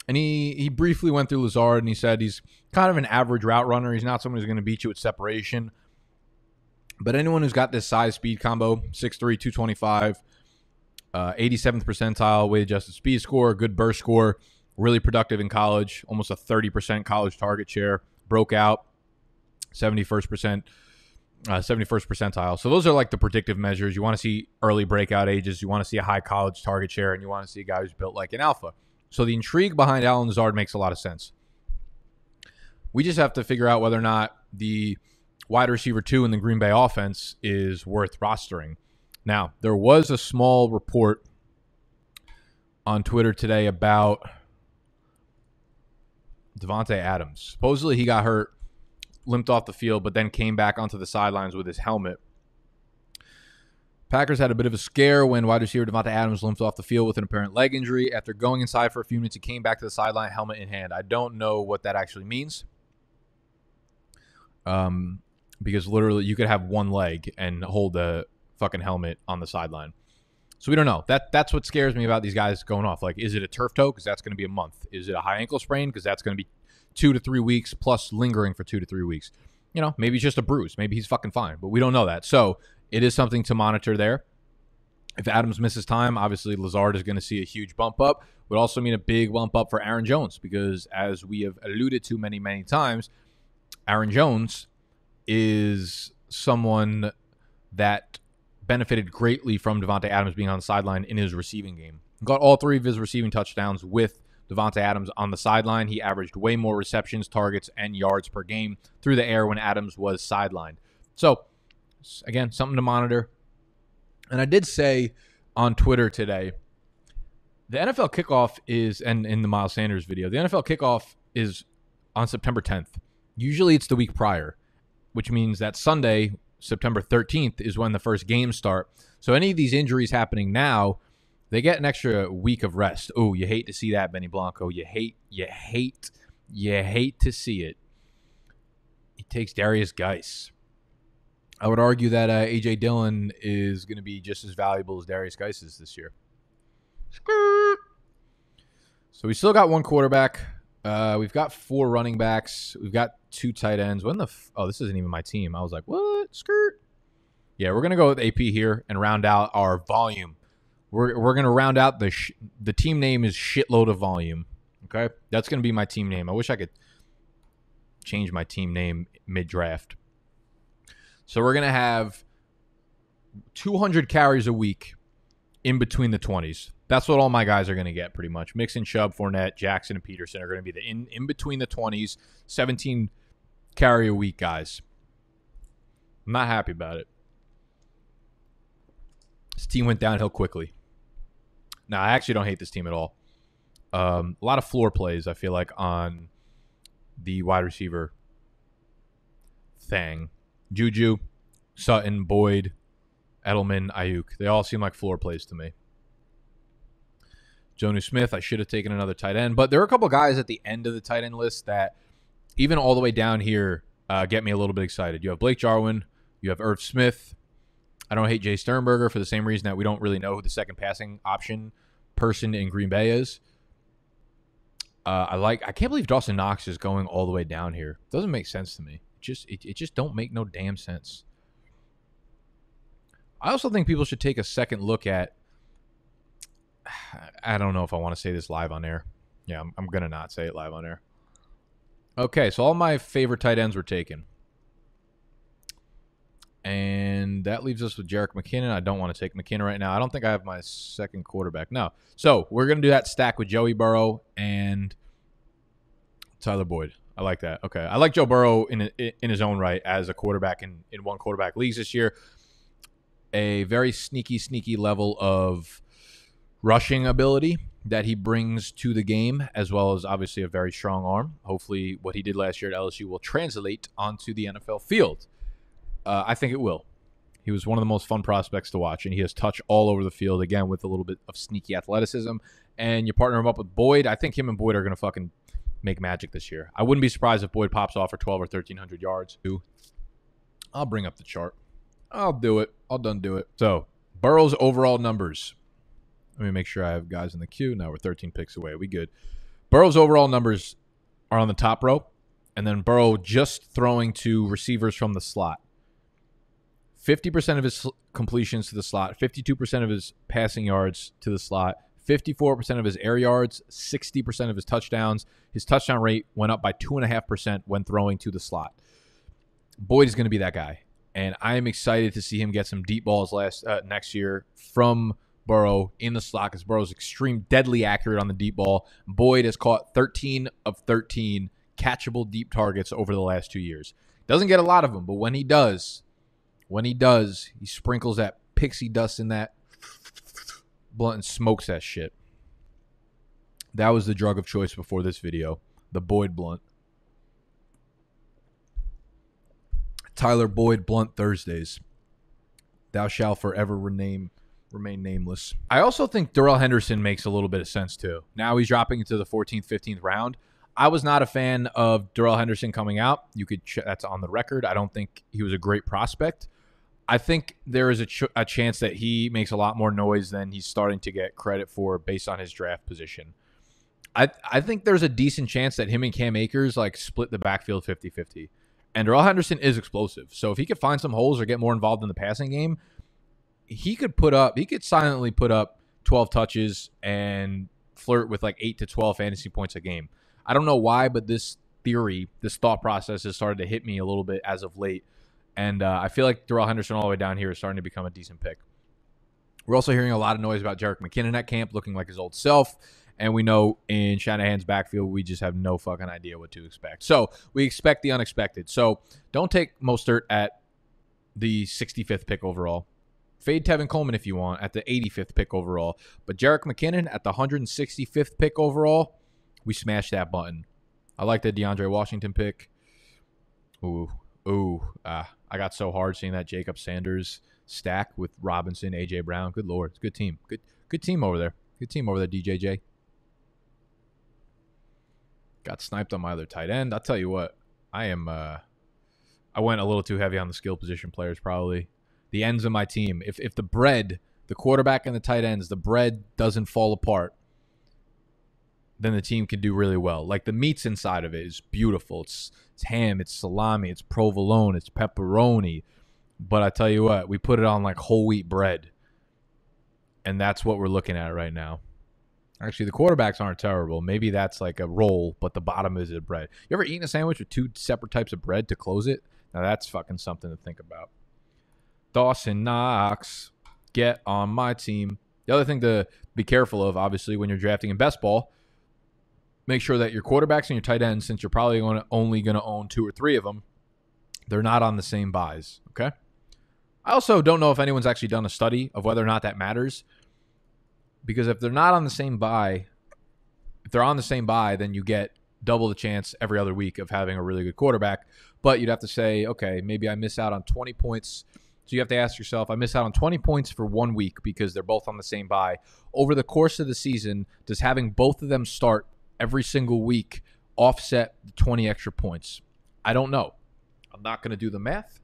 and he briefly went through Lazard, and he said he's kind of an average route runner. He's not someone who's going to beat you with separation. But anyone who's got this size-speed combo, 6'3", 225, 87th percentile, weight-adjusted speed score, good burst score, really productive in college, almost a 30% college target share, broke out, 71st percentile. So those are like the predictive measures. You want to see early breakout ages, you want to see a high college target share, and you want to see a guy who's built like an alpha. So the intrigue behind Allen Lazard makes a lot of sense. We just have to figure out whether or not the wide receiver 2 in the Green Bay offense is worth rostering. Now, there was a small report on Twitter today about Devontae Adams. Supposedly he got hurt, limped off the field, but then came back onto the sidelines with his helmet. Packers had a bit of a scare when wide receiver Devontae Adams limped off the field with an apparent leg injury. After going inside for a few minutes, he came back to the sideline, helmet in hand. I don't know what that actually means. because literally you could have one leg and hold the fucking helmet on the sideline. So we don't know. That's what scares me about these guys going off. Like, is it a turf toe? Because that's going to be a month. Is it a high ankle sprain? Because that's going to be 2 to 3 weeks plus lingering for 2 to 3 weeks. You know, maybe it's just a bruise. Maybe he's fucking fine, but we don't know that. So it is something to monitor there. If Adams misses time, obviously Lazard is going to see a huge bump up. Would also mean a big bump up for Aaron Jones because, as we have alluded to many, many times, Aaron Jones is someone that benefited greatly from Devontae Adams being on the sideline in his receiving game. Got all three of his receiving touchdowns with Devontae Adams on the sideline. He averaged way more receptions, targets, and yards per game through the air when Adams was sidelined. So, again, something to monitor. And I did say on Twitter today, the NFL kickoff is, and in the Miles Sanders video, the NFL kickoff is on September 10th. Usually it's the week prior, which means that Sunday, September 13th, is when the first games start. So any of these injuries happening now, they get an extra week of rest. Oh, you hate to see that, Benny Blanco. You hate to see it. He takes Darius Guice. I would argue that A.J. Dillon is going to be just as valuable as Darius Guice is this year. So we still got one quarterback. We've got four running backs. We've got two tight ends. Oh, this isn't even my team. I was like, what? Yeah, we're going to go with AP here and round out our volume. We're going to round out the team name is Shitload of Volume. Okay? That's going to be my team name. I wish I could change my team name mid-draft. So we're going to have 200 carries a week in between the 20s. That's what all my guys are going to get pretty much. Mixon, Chubb, Fournette, Jackson, and Peterson are going to be the in between the 20s, 17 carry a week guys. I'm not happy about it. This team went downhill quickly. Now, I actually don't hate this team at all. A lot of floor plays, I feel like, on the wide receiver thing. Juju, Sutton, Boyd, Edelman, Ayuk. They all seem like floor plays to me. Jonu Smith, I should have taken another tight end. But there are a couple guys at the end of the tight end list that even all the way down here get me a little bit excited. You have Blake Jarwin. You have Irv Smith. I don't hate Jay Sternberger for the same reason that we don't really know who the second passing option person in Green Bay is. I can't believe Dawson Knox is going all the way down here. Doesn't make sense to me. It just don't make no damn sense. I also think people should take a second look at, I don't know if I want to say this live on air. Yeah, I'm going to not say it live on air. Okay, so all my favorite tight ends were taken. And that leaves us with Jerick McKinnon. I don't want to take McKinnon right now. I don't think I have my second quarterback. No. So we're going to do that stack with Joey Burrow and Tyler Boyd. I like that. Okay. I like Joe Burrow in his own right as a quarterback in one quarterback leagues this year. A very sneaky level of rushing ability that he brings to the game, as well as obviously a very strong arm. Hopefully what he did last year at LSU will translate onto the NFL field. I think it will. He was one of the most fun prospects to watch, and he has touch all over the field, again, with a little bit of sneaky athleticism. And you partner him up with Boyd. I think him and Boyd are going to fucking make magic this year. I wouldn't be surprised if Boyd pops off for 12 or 1,300 yards. I'll bring up the chart. I'll do it. I'll done do it. So, Burrow's overall numbers. Let me make sure I have guys in the queue. Now we're 13 picks away. We good. Burrow's overall numbers are on the top row, and then Burrow just throwing to receivers from the slot. 50% of his completions to the slot, 52% of his passing yards to the slot, 54% of his air yards, 60% of his touchdowns. His touchdown rate went up by 2.5% when throwing to the slot. Boyd is going to be that guy, and I am excited to see him get some deep balls next year from Burrow in the slot because Burrow's extreme deadly accurate on the deep ball. Boyd has caught 13 of 13 catchable deep targets over the last 2 years. Doesn't get a lot of them, but when he does, he sprinkles that pixie dust in that blunt and smokes that shit. That was the drug of choice before this video, the Boyd blunt. Tyler Boyd Blunt Thursdays. Thou shalt forever remain nameless. I also think Darrell Henderson makes a little bit of sense too. Now he's dropping into the 14th, 15th round. I was not a fan of Darrell Henderson coming out. You could that's on the record. I don't think he was a great prospect. I think there is a chance that he makes a lot more noise than he's starting to get credit for based on his draft position. I think there's a decent chance that him and Cam Akers like split the backfield 50-50. And Darrell Henderson is explosive. So if he could find some holes or get more involved in the passing game, he could silently put up 12 touches and flirt with like 8 to 12 fantasy points a game. I don't know why, but this thought process has started to hit me a little bit as of late. And I feel like Darrell Henderson all the way down here is starting to become a decent pick. We're also hearing a lot of noise about Jerick McKinnon at camp looking like his old self. And we know in Shanahan's backfield, we just have no fucking idea what to expect. So we expect the unexpected. So don't take Mostert at the 65th pick overall. Fade Tevin Coleman if you want at the 85th pick overall. But Jerick McKinnon at the 165th pick overall, we smash that button. I like the DeAndre Washington pick. I got so hard seeing that Jacob Sanders stack with Robinson, A.J. Brown. Good Lord. It's a good team. Good team over there. Good team over there, DJJ. Got sniped on my other tight end. I'll tell you what. I went a little too heavy on the skill position players probably. The ends of my team. If the bread, the quarterback and the tight ends, the bread doesn't fall apart, then the team can do really well. Like the meats inside of it is beautiful. It's ham, it's salami, it's provolone, it's pepperoni. But I tell you what, we put it on like whole wheat bread. And that's what we're looking at right now. Actually, the quarterbacks aren't terrible. Maybe that's like a roll, but the bottom is a bread. You ever eaten a sandwich with two separate types of bread to close it? Now that's fucking something to think about. Dawson Knox, get on my team. The other thing to be careful of, obviously, when you're drafting in best ball, make sure that your quarterbacks and your tight ends, since you're probably only going to own two or three of them, they're not on the same buys, okay? I also don't know if anyone's actually done a study of whether or not that matters, because if they're not on the same buy, if they're on the same buy, then you get double the chance every other week of having a really good quarterback. But you'd have to say, okay, maybe I miss out on 20 points. So you have to ask yourself, I miss out on 20 points for 1 week because they're both on the same buy. Over the course of the season, does having both of them start every single week offset the 20 extra points? I don't know. I'm not going to do the math.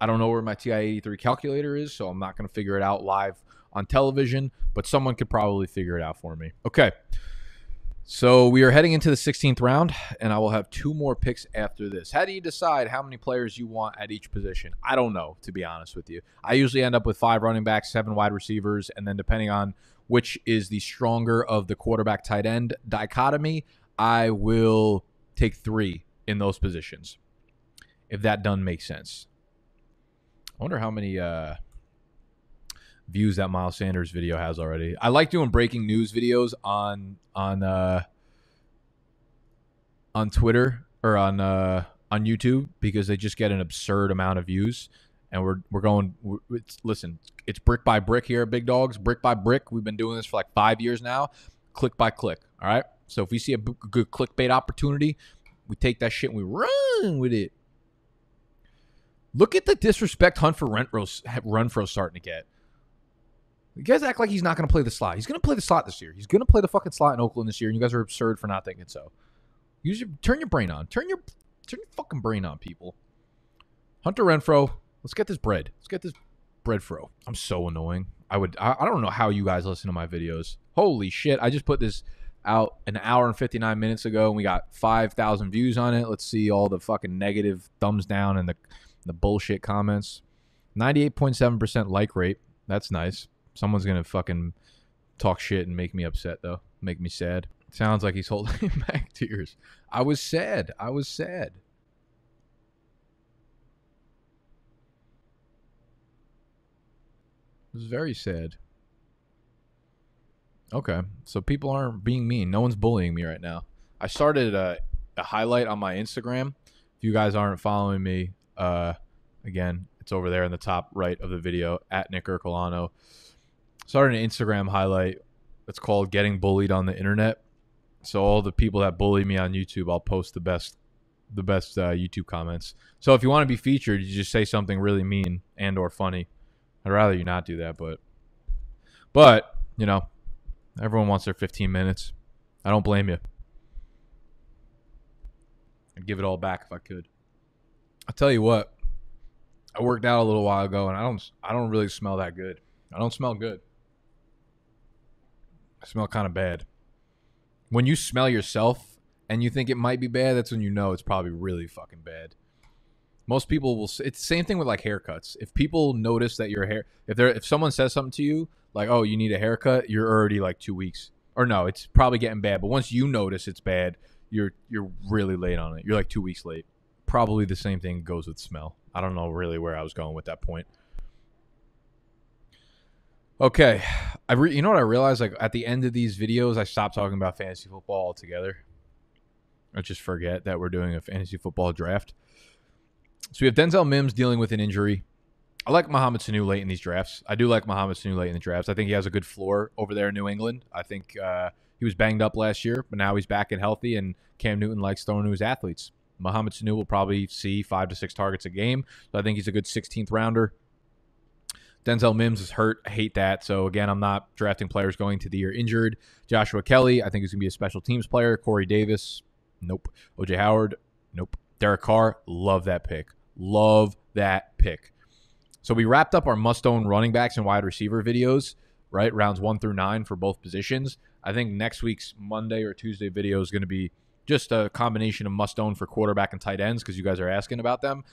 I don't know where my TI-83 calculator is, so I'm not going to figure it out live on television, but someone could probably figure it out for me. Okay, so we are heading into the 16th round, and I will have two more picks after this. How do you decide how many players you want at each position? I don't know, to be honest with you. I usually end up with 5 running backs, 7 wide receivers, and then depending on which is the stronger of the quarterback tight end dichotomy, I will take 3 in those positions, if that doesn't make sense. I wonder how many views that Miles Sanders video has already. I like doing breaking news videos on Twitter or on YouTube because they just get an absurd amount of views. And it's brick by brick here at Big Dogs, brick by brick. We've been doing this for like 5 years now, click by click. All right. So if we see a good clickbait opportunity, we take that shit and we run with it. Look at the disrespect Renfro's starting to get. You guys act like he's not going to play the slot. He's going to play the slot this year. He's going to play the fucking slot in Oakland this year, and you guys are absurd for not thinking so. Turn your brain on. Turn your fucking brain on, people. Hunter Renfrow, let's get this bread. Let's get this bread fro. I'm so annoying. I don't know how you guys listen to my videos. Holy shit. I just put this out an hour and 59 minutes ago, and we got 5,000 views on it. Let's see all the fucking negative thumbs down and the bullshit comments. 98.7% like rate. That's nice. Someone's going to fucking talk shit and make me upset, though. Make me sad. Sounds like he's holding back tears. I was sad. It was very sad. Okay, so people aren't being mean. No one's bullying me right now. I started a highlight on my Instagram. If you guys aren't following me, again, it's over there in the top right of the video at Nick Ercolano. Started an Instagram highlight. It's called Getting Bullied on the Internet. So all the people that bully me on YouTube, I'll post the best YouTube comments. So if you want to be featured, you just say something really mean and or funny. I'd rather you not do that, but you know, everyone wants their 15 minutes. I don't blame you. I'd give it all back if I could. I'll tell you what, I worked out a little while ago, and I don't really smell that good. I don't smell good. I smell kind of bad. When you smell yourself and you think it might be bad, that's when you know it's probably really fucking bad. Most people will. It's the same thing with like haircuts. If people notice that your hair, if someone says something to you like, "Oh, you need a haircut," you're already like 2 weeks. Or no, it's probably getting bad. But once you notice it's bad, you're really late on it. You're like 2 weeks late. Probably the same thing goes with smell. I don't know really where I was going with that point. Okay, you know what I realized? Like at the end of these videos, I stopped talking about fantasy football altogether. I just forget that we're doing a fantasy football draft. So we have Denzel Mims dealing with an injury. I like Mohamed Sanu late in these drafts. I do like Mohamed Sanu late in the drafts. I think he has a good floor over there in New England. I think he was banged up last year, but now he's back and healthy, and Cam Newton likes throwing to his athletes. Mohamed Sanu will probably see 5 to 6 targets a game, so I think he's a good 16th rounder. Denzel Mims is hurt. I hate that. So, again, I'm not drafting players going to the year injured. Joshua Kelly, I think he's going to be a special teams player. Corey Davis, nope. O.J. Howard, nope. Derek Carr, love that pick. Love that pick. So we wrapped up our must-own running backs and wide receiver videos, right? Rounds 1 through 9 for both positions. I think next week's Monday or Tuesday video is going to be just a combination of must-own for quarterback and tight ends because you guys are asking about them.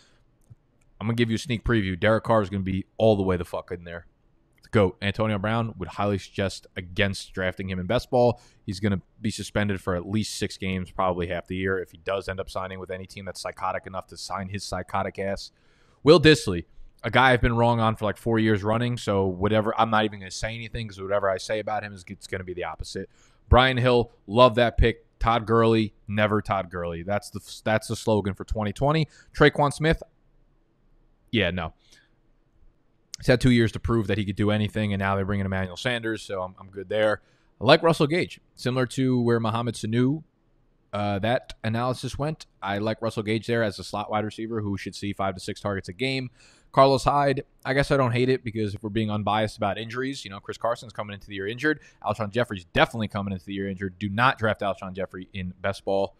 I'm going to give you a sneak preview. Derek Carr is going to be all the way the fuck in there. The GOAT. Antonio Brown, would highly suggest against drafting him in best ball. He's going to be suspended for at least 6 games, probably half the year, if he does end up signing with any team that's psychotic enough to sign his psychotic ass. Will Dissly. A guy I've been wrong on for like 4 years running, so whatever, I'm not even going to say anything because whatever I say about him is going to be the opposite. Brian Hill, love that pick. Todd Gurley, never Todd Gurley. That's the slogan for 2020. Tre'Quan Smith, yeah, no. He's had 2 years to prove that he could do anything, and now they bring in Emmanuel Sanders, so I'm good there. I like Russell Gage, similar to where Mohamed Sanu that analysis went. I like Russell Gage there as a slot wide receiver who should see 5 to 6 targets a game. Carlos Hyde, I guess I don't hate it because if we're being unbiased about injuries, you know, Chris Carson's coming into the year injured. Alshon Jeffrey's definitely coming into the year injured. Do not draft Alshon Jeffrey in best ball.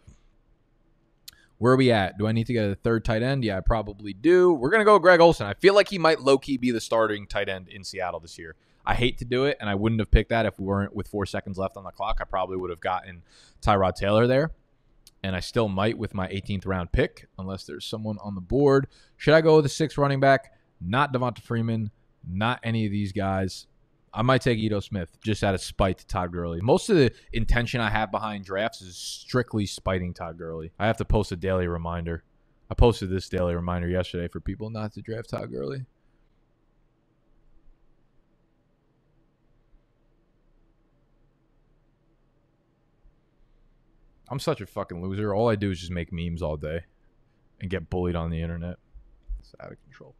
Where are we at? Do I need to get a third tight end? Yeah, I probably do. We're going to go with Greg Olsen. I feel like he might low-key be the starting tight end in Seattle this year. I hate to do it, and I wouldn't have picked that if we weren't with 4 seconds left on the clock. I probably would have gotten Tyrod Taylor there. And I still might with my 18th round pick, unless there's someone on the board. Should I go with the 6th running back? Not Devonta Freeman, not any of these guys. I might take Ito Smith just out of spite to Todd Gurley. Most of the intention I have behind drafts is strictly spiting Todd Gurley. I have to post a daily reminder. I posted this daily reminder yesterday for people not to draft Todd Gurley. I'm such a fucking loser. All I do is just make memes all day and get bullied on the internet. It's out of control.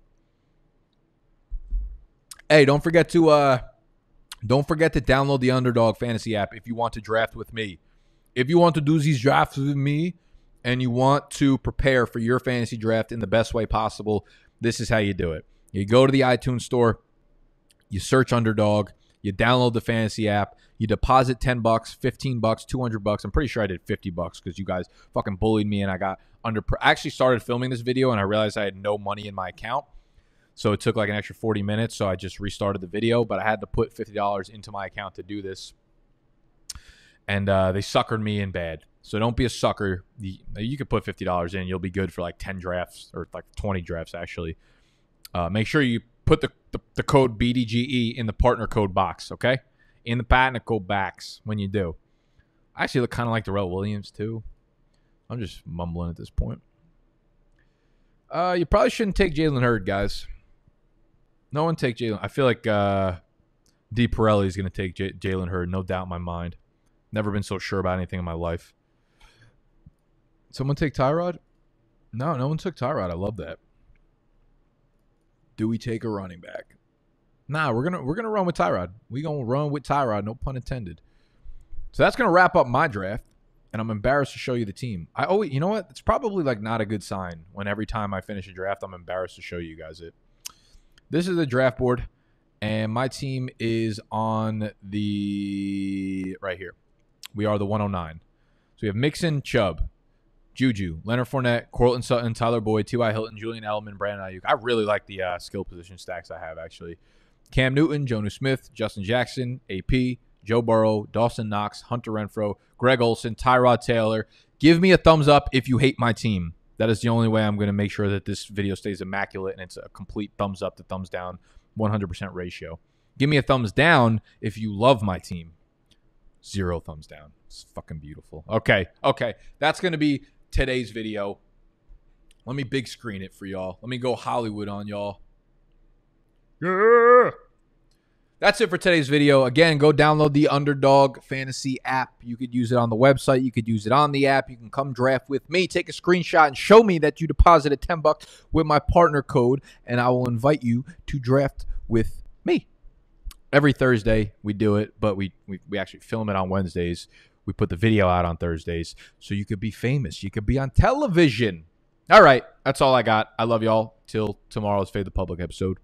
Hey, don't forget to download the Underdog Fantasy app if you want to draft with me. If you want to do these drafts with me and you want to prepare for your fantasy draft in the best way possible, this is how you do it. You go to the iTunes store, you search Underdog, you download the fantasy app, you deposit $10, $15, $200. I'm pretty sure I did $50 because you guys fucking bullied me and I got under. I actually started filming this video and I realized I had no money in my account. So it took like an extra 40 minutes. So I just restarted the video, but I had to put $50 into my account to do this. And they suckered me in bad. So don't be a sucker. You could put $50 in. You'll be good for like 10 drafts or like 20 drafts actually. Make sure you put the code BDGE in the partner code box, okay? In the partner code box when you do. I actually look kind of like Darrell Williams, too. I'm just mumbling at this point. You probably shouldn't take Jalen Hurd, guys. No one take Jalen. I feel like D. Pirelli is going to take Jalen Hurd, no doubt in my mind. Never been so sure about anything in my life. Someone take Tyrod? No, no one took Tyrod. I love that. Do we take a running back? Nah, we're gonna run with Tyrod. We gonna run with Tyrod, no pun intended. So that's gonna wrap up my draft, and I'm embarrassed to show you the team. I always, you know what? It's probably like not a good sign when every time I finish a draft, I'm embarrassed to show you guys it. This is the draft board, and my team is on the right here. We are the 109. So we have Mixon, Chubb, Juju, Leonard Fournette, Cortland Sutton, Tyler Boyd, T.Y. Hilton, Julian Edelman, Brandon Ayuk. I really like the skill position stacks I have, actually. Cam Newton, Jonnu Smith, Justin Jackson, AP, Joe Burrow, Dawson Knox, Hunter Renfrow, Greg Olsen, Tyrod Taylor. Give me a thumbs up if you hate my team. That is the only way I'm going to make sure that this video stays immaculate and it's a complete thumbs up to thumbs down 100% ratio. Give me a thumbs down if you love my team. 0 thumbs down. It's fucking beautiful. Okay. That's going to be today's video. Let me big screen it for y'all. Let me go Hollywood on y'all. Yeah. That's it for today's video. Again, go download the Underdog Fantasy app. You could use it on the website. You could use it on the app. You can come draft with me. Take a screenshot and show me that you deposited $10 with my partner code, and I will invite you to draft with me. Every Thursday we do it, but we actually film it on Wednesdays. We put the video out on Thursdays, so you could be famous. You could be on television. All right, that's all I got. I love y'all. Till tomorrow's Fade the Public episode.